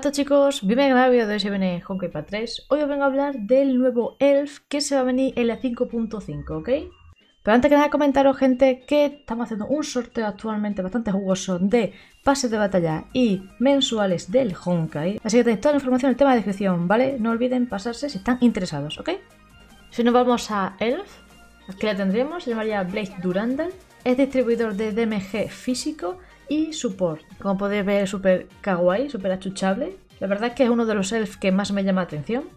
Hola chicos, bienvenidos a un nuevo video de Honkai Impact 3. Hoy os vengo a hablar del nuevo ELF que se va a venir en la 5.5, ¿ok? Pero antes que nada comentaros, gente, que estamos haciendo un sorteo actualmente bastante jugoso de pases de batalla y mensuales del Honkai. Así que tenéis toda la información en el tema de descripción, ¿vale? No olviden pasarse si están interesados, ¿ok? Si nos vamos a ELF, aquí la tendremos, se llamaría Blade Durandal. Es distribuidor de DMG físico y support. Como podéis ver, es súper kawaii, súper achuchable. La verdad es que es uno de los elfs que más me llama la atención.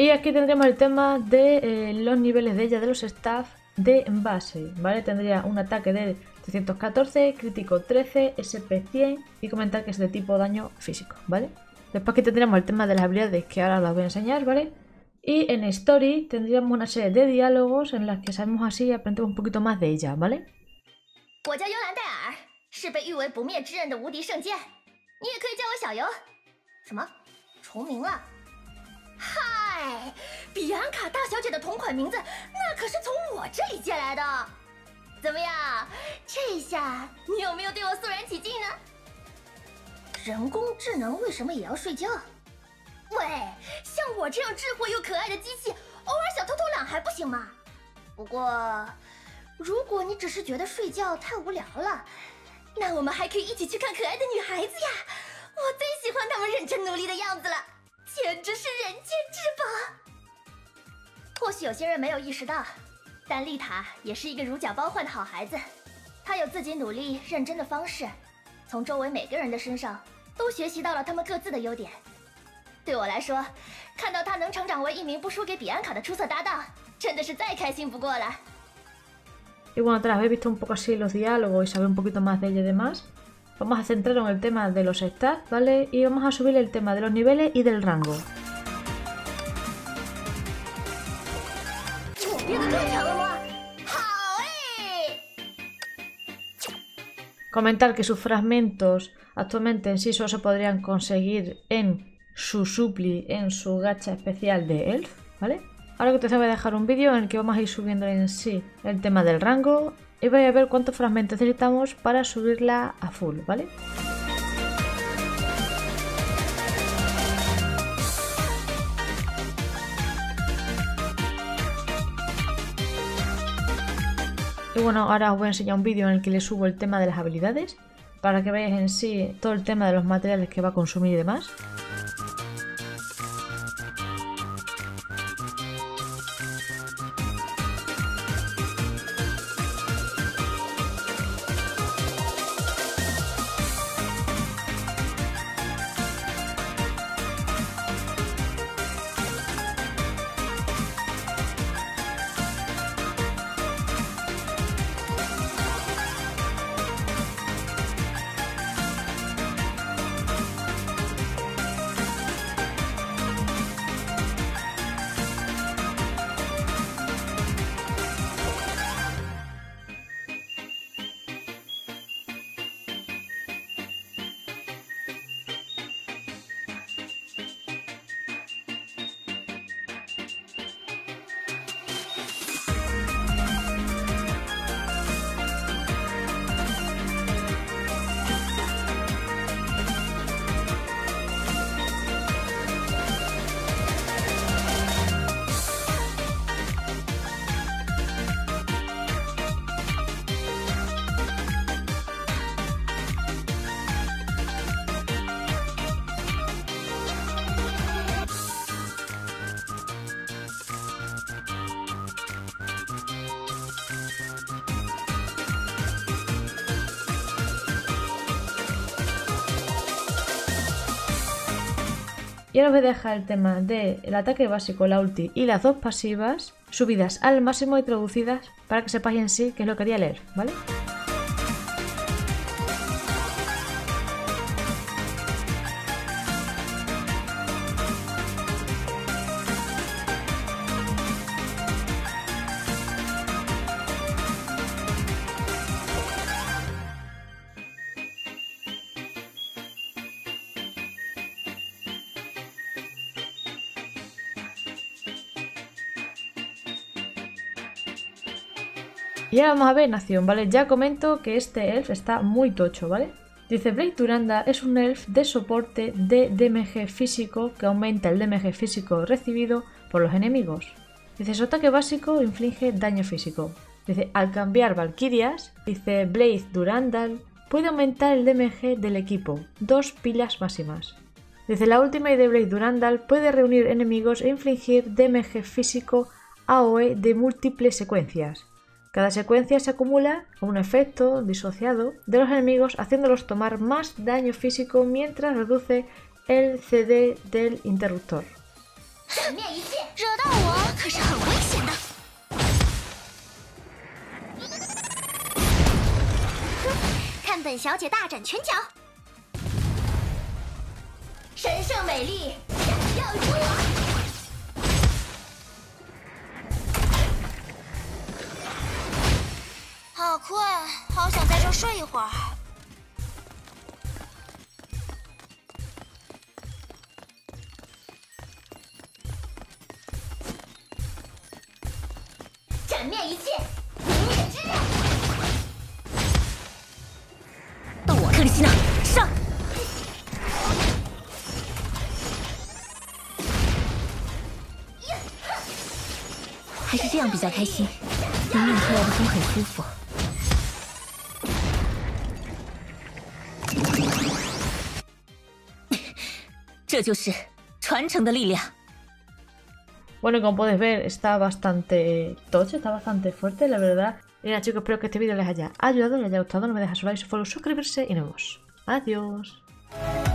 Y aquí tendríamos el tema de los niveles de ella, de los staff de base, ¿vale? Tendría un ataque de 314, crítico 13, SP 100 y comentar que es de tipo daño físico, ¿vale? Después aquí tendríamos el tema de las habilidades que ahora las voy a enseñar, ¿vale? Y en Story tendríamos una serie de diálogos en las que sabemos así y aprendemos un poquito más de ella, ¿vale? 我叫尤兰戴尔，是被誉为不灭之刃的无敌圣剑。你也可以叫我小尤，什么？重名了？嗨，比安卡大小姐的同款名字，那可是从我这里借来的。怎么样，这下你有没有对我肃然起敬呢？人工智能为什么也要睡觉？喂，像我这样智慧又可爱的机器，偶尔想偷偷懒还不行吗？不过 如果你只是觉得睡觉太无聊了，那我们还可以一起去看可爱的女孩子呀！我最喜欢她们认真努力的样子了，简直是人间至宝。或许有些人没有意识到，但丽塔也是一个如假包换的好孩子，她有自己努力认真的方式，从周围每个人的身上都学习到了他们各自的优点。对我来说，看到她能成长为一名不输给比安卡的出色搭档，真的是再开心不过了。 Y bueno, tras haber visto un poco así los diálogos y saber un poquito más de ella y demás, vamos a centrarnos en el tema de los stats, ¿vale? Y vamos a subir el tema de los niveles y del rango. Comentar que sus fragmentos actualmente en sí solo se podrían conseguir en su supli, en su gacha especial de Elf, ¿vale? Ahora que te voy a dejar un vídeo en el que vamos a ir subiendo en sí el tema del rango y vais a ver cuántos fragmentos necesitamos para subirla a full, ¿vale? Y bueno, ahora os voy a enseñar un vídeo en el que le subo el tema de las habilidades para que veáis en sí todo el tema de los materiales que va a consumir y demás. Y ahora os voy a dejar el tema del ataque básico, la ulti y las dos pasivas subidas al máximo y traducidas para que sepáis en sí qué es lo que haría leer, ¿vale? Y ahora vamos a ver nación, ¿vale? Ya comento que este elf está muy tocho, ¿vale? Dice, Blade Durandal es un elf de soporte de DMG físico que aumenta el DMG físico recibido por los enemigos. Dice, su ataque básico inflige daño físico. Dice, al cambiar Valkyrias, dice, Blade Durandal puede aumentar el DMG del equipo, 2 pilas máximas. Dice, la última de Blade Durandal puede reunir enemigos e infligir DMG físico AOE de múltiples secuencias. Cada secuencia se acumula con un efecto disociado de los enemigos, haciéndolos tomar más daño físico mientras reduce el CD del interruptor. Bueno, como podéis ver, está bastante tocho, está bastante fuerte, la verdad. Y nada, chicos, espero que este vídeo les haya ayudado, les haya gustado. No me dejes su like, su follow, suscribirse y nos vemos. Adiós.